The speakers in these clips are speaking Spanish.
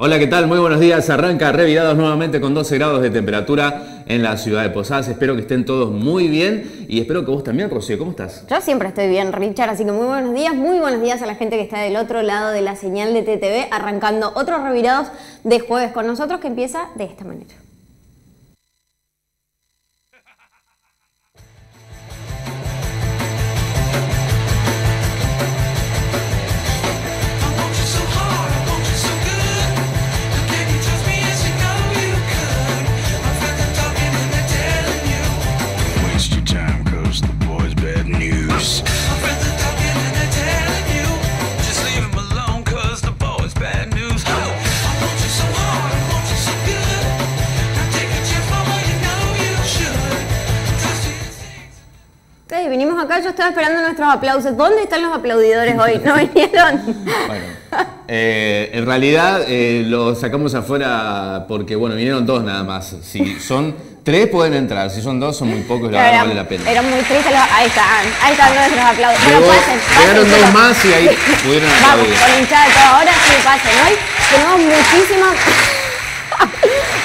Hola, ¿qué tal? Muy buenos días. Arranca Revirados nuevamente con 12 grados de temperatura en la ciudad de Posadas. Espero que estén todos muy bien y espero que vos también, Rocío. ¿Cómo estás? Yo siempre estoy bien, Richard, así que muy buenos días a la gente que está del otro lado de la señal de TTV, arrancando otros Revirados de jueves con nosotros, que empieza de esta manera. Vinimos acá, yo estaba esperando nuestros aplausos. ¿Dónde están los aplaudidores hoy? ¿No vinieron? Bueno, en realidad los sacamos afuera porque, bueno, vinieron dos nada más. Si son tres pueden entrar, si son dos son muy pocos, la verdad vale la pena. Eran muy tristes los... ahí están nuestros aplausos. Pero pasen, llegaron dos más y ahí pudieron aplaudir. Vamos, con hinchada de todas horas, sí, pasen. Hoy tenemos muchísimas...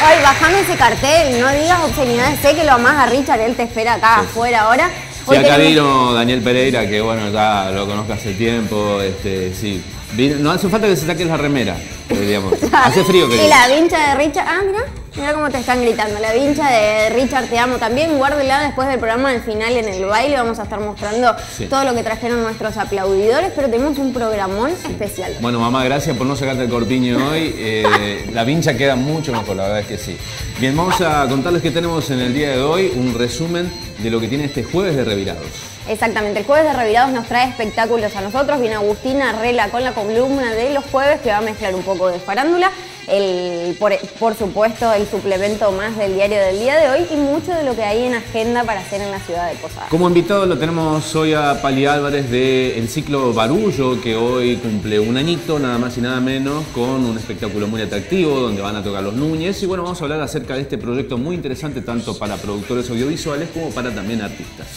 Hoy bajame ese cartel, no digas obscenidades, sé que lo amás a Richard, él te espera acá afuera ahora. Sí, acá vino Daniel Pereira, que bueno, ya lo conozco hace tiempo, sí. No hace falta que se saquen la remera, digamos. Hace frío, que... Y la vincha de Richard, mira cómo te están gritando. La vincha de Richard, te amo también. Guárdela después del programa, al final en el baile vamos a estar mostrando todo lo que trajeron nuestros aplaudidores, pero tenemos un programón especial. Bueno, mamá, gracias por no sacarte el corpiño hoy. La vincha queda mucho mejor, la verdad es que sí. Bien, vamos a contarles que tenemos en el día de hoy un resumen de lo que tiene este jueves de Revirados. Exactamente, el jueves de Revirados nos trae espectáculos a nosotros. Viene Agustina Rela con la columna de los jueves, que va a mezclar un poco de farándula, por supuesto el suplemento más del diario del día de hoy y mucho de lo que hay en agenda para hacer en la ciudad de Posadas. Como invitado lo tenemos hoy a Pali Álvarez de El Ciclo Barullo, que hoy cumple un añito, nada más y nada menos, con un espectáculo muy atractivo donde van a tocar los Núñez. Y bueno, vamos a hablar acerca de este proyecto muy interesante tanto para productores audiovisuales como para también artistas.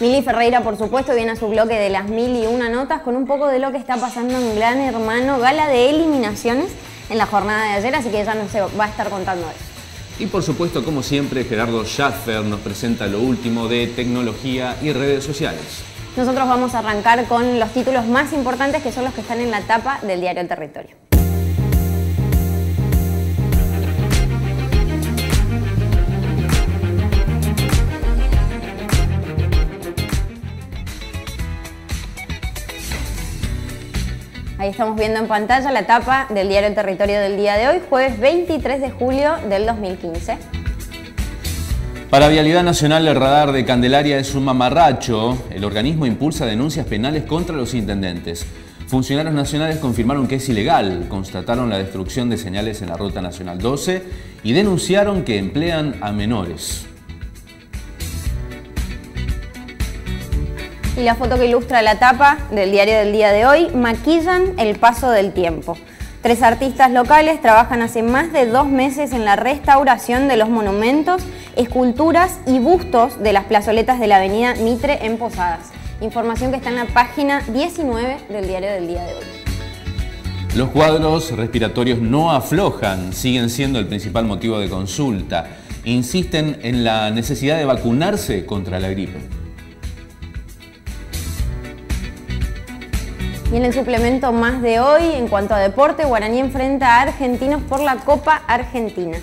Mili Ferreira, por supuesto, viene a su bloque de las 1001 notas con un poco de lo que está pasando en Gran Hermano, gala de eliminaciones en la jornada de ayer, así que ya nos va a estar contando eso. Y por supuesto, como siempre, Gerardo Schaffer nos presenta lo último de tecnología y redes sociales. Nosotros vamos a arrancar con los títulos más importantes, que son los que están en la tapa del diario El Territorio. Ahí estamos viendo en pantalla la tapa del diario El Territorio del día de hoy, jueves 23 de julio del 2015. Para Vialidad Nacional, el radar de Candelaria es un mamarracho. El organismo impulsa denuncias penales contra los intendentes. Funcionarios nacionales confirmaron que es ilegal, constataron la destrucción de señales en la Ruta Nacional 12 y denunciaron que emplean a menores. Y la foto que ilustra la tapa del diario del día de hoy, maquillan el paso del tiempo. Tres artistas locales trabajan hace más de 2 meses en la restauración de los monumentos, esculturas y bustos de las plazoletas de la avenida Mitre en Posadas. Información que está en la página 19 del diario del día de hoy. Los cuadros respiratorios no aflojan, siguen siendo el principal motivo de consulta. Insisten en la necesidad de vacunarse contra la gripe. Y en el suplemento más de hoy, en cuanto a deporte, Guaraní enfrenta a Argentinos por la Copa Argentina.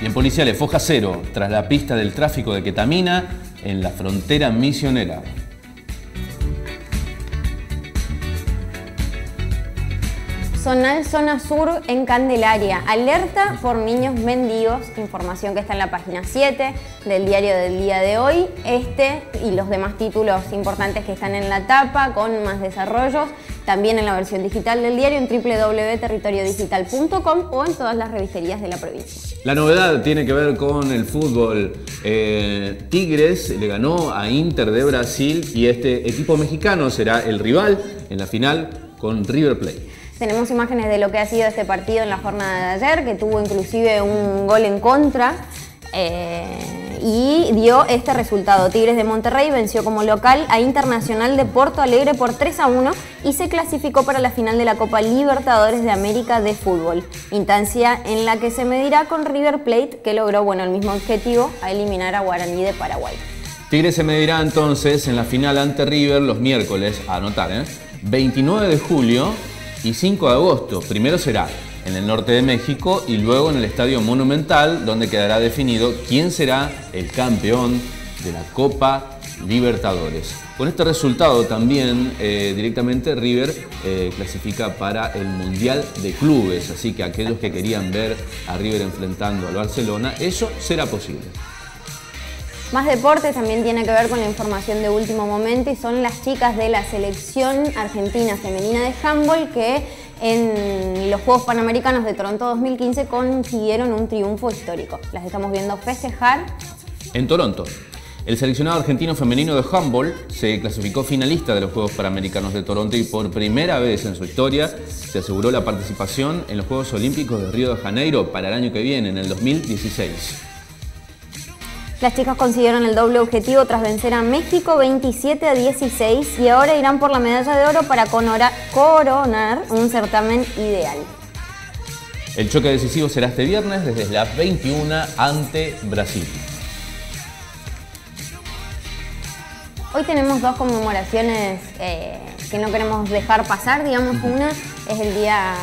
Y en policiales, foja cero, tras la pista del tráfico de ketamina en la frontera misionera. Zonal Zona Sur en Candelaria, alerta por niños mendigos, información que está en la página 7 del diario del día de hoy. Este y los demás títulos importantes que están en la tapa con más desarrollos, también en la versión digital del diario en www.territoriodigital.com o en todas las revisterías de la provincia. La novedad tiene que ver con el fútbol. Tigres le ganó a Inter de Brasil y este equipo mexicano será el rival en la final con River Plate. Tenemos imágenes de lo que ha sido este partido en la jornada de ayer, que tuvo inclusive un gol en contra y dio este resultado. Tigres de Monterrey venció como local a Internacional de Porto Alegre por 3-1 y se clasificó para la final de la Copa Libertadores de América de fútbol, instancia en la que se medirá con River Plate, que logró el mismo objetivo, a eliminar a Guaraní de Paraguay. Tigres se medirá entonces en la final ante River los miércoles, a anotar, 29 de julio y 5 de agosto. Primero será en el norte de México y luego en el Estadio Monumental, donde quedará definido quién será el campeón de la Copa Libertadores. Con este resultado también directamente River clasifica para el Mundial de Clubes, así que aquellos que querían ver a River enfrentando al Barcelona, eso será posible. Más deportes también tiene que ver con la información de último momento y son las chicas de la selección argentina femenina de handball que en los Juegos Panamericanos de Toronto 2015 consiguieron un triunfo histórico. Las estamos viendo festejar en Toronto. El seleccionado argentino femenino de handball se clasificó finalista de los Juegos Panamericanos de Toronto y por primera vez en su historia se aseguró la participación en los Juegos Olímpicos de Río de Janeiro para el año que viene, en el 2016. Las chicas consiguieron el doble objetivo tras vencer a México 27-16 y ahora irán por la medalla de oro para coronar un certamen ideal. El choque decisivo será este viernes desde las 21 ante Brasil. Hoy tenemos dos conmemoraciones que no queremos dejar pasar, digamos. Una es el día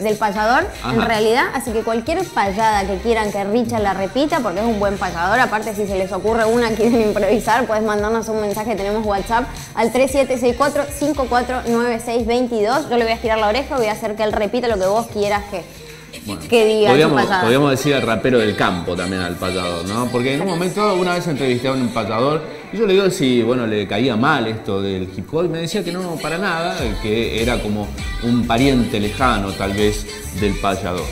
del payador, en realidad, así que cualquier payada que quieran que Richa la repita, porque es un buen payador, aparte si se les ocurre una, quieren improvisar, puedes mandarnos un mensaje, tenemos WhatsApp al 3764-549622, yo le voy a estirar la oreja, voy a hacer que él repita lo que vos quieras que... Bueno, podríamos decir al rapero del campo también, al payador, ¿no? Porque en un momento, una vez entrevisté a un payador y yo le digo si, le caía mal esto del hip hop y me decía que no, para nada, que era como un pariente lejano tal vez del payador.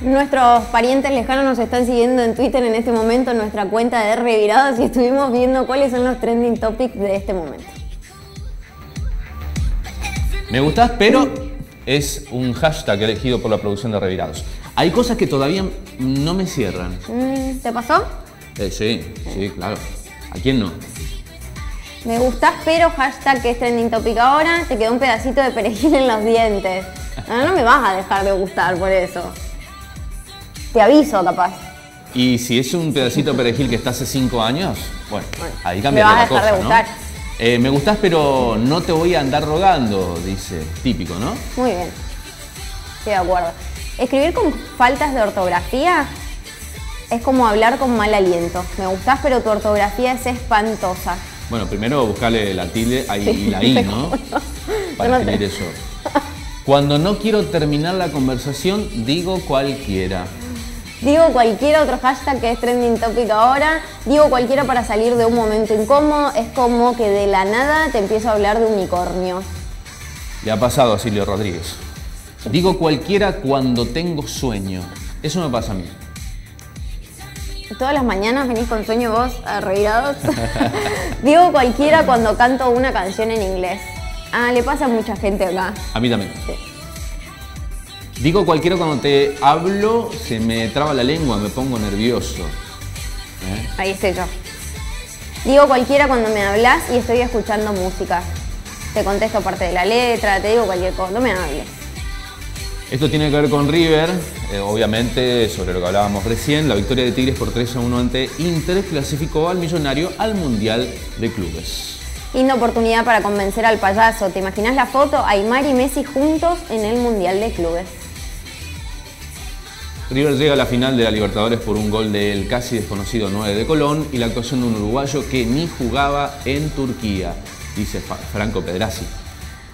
Nuestros parientes lejanos nos están siguiendo en Twitter en este momento, en nuestra cuenta de Revirados, y estuvimos viendo cuáles son los trending topics de este momento. Me gustás, pero... es un hashtag elegido por la producción de Revirados. Hay cosas que todavía no me cierran. ¿Te pasó? Sí, claro. ¿A quién no? Me gustás, pero hashtag que es trending topic ahora, te quedó un pedacito de perejil en los dientes. No me vas a dejar de gustar por eso. Te aviso, capaz. Y si es un pedacito de perejil que está hace 5 años, bueno ahí cambia la cosa, ¿no? Me vas a dejar de gustar. Me gustás, pero no te voy a andar rogando, dice. Típico, ¿no? Muy bien. Estoy de acuerdo. Escribir con faltas de ortografía es como hablar con mal aliento. Me gustás, pero tu ortografía es espantosa. Bueno, primero buscarle la tilde y la I, ¿no? Para escribir eso. Cuando no quiero terminar la conversación, digo cualquiera. Digo cualquiera, otro hashtag que es trending topic ahora. Digo cualquiera para salir de un momento incómodo. Es como que de la nada te empiezo a hablar de unicornio. Le ha pasado a Silvio Rodríguez. Digo cualquiera cuando tengo sueño. Eso me pasa a mí. Todas las mañanas venís con sueño vos, Revirados. Digo cualquiera cuando canto una canción en inglés. Le pasa a mucha gente acá. A mí también. Sí. Digo cualquiera cuando te hablo, se me traba la lengua, me pongo nervioso. Ahí estoy yo. Digo cualquiera cuando me hablas y estoy escuchando música. Te contesto parte de la letra, te digo cualquier cosa, no me hables. Esto tiene que ver con River, obviamente, sobre lo que hablábamos recién. La victoria de Tigres por 3-1 ante Inter clasificó al millonario al Mundial de Clubes. Linda oportunidad para convencer al payaso. ¿Te imaginas la foto? Aymar y Messi juntos en el Mundial de Clubes. River llega a la final de la Libertadores por un gol del casi desconocido 9 de Colón y la actuación de un uruguayo que ni jugaba en Turquía, dice Franco Pedrazzi.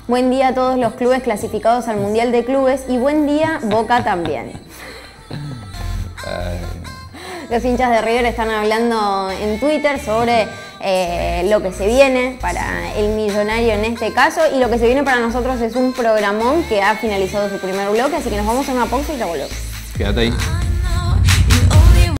Buen día a todos los clubes clasificados al Mundial de Clubes y buen día Boca también. Los hinchas de River están hablando en Twitter sobre lo que se viene para el millonario en este caso, y lo que se viene para nosotros es un programón que ha finalizado su primer bloque, así que nos vamos a una pausa y ya volvemos. Quédate ahí.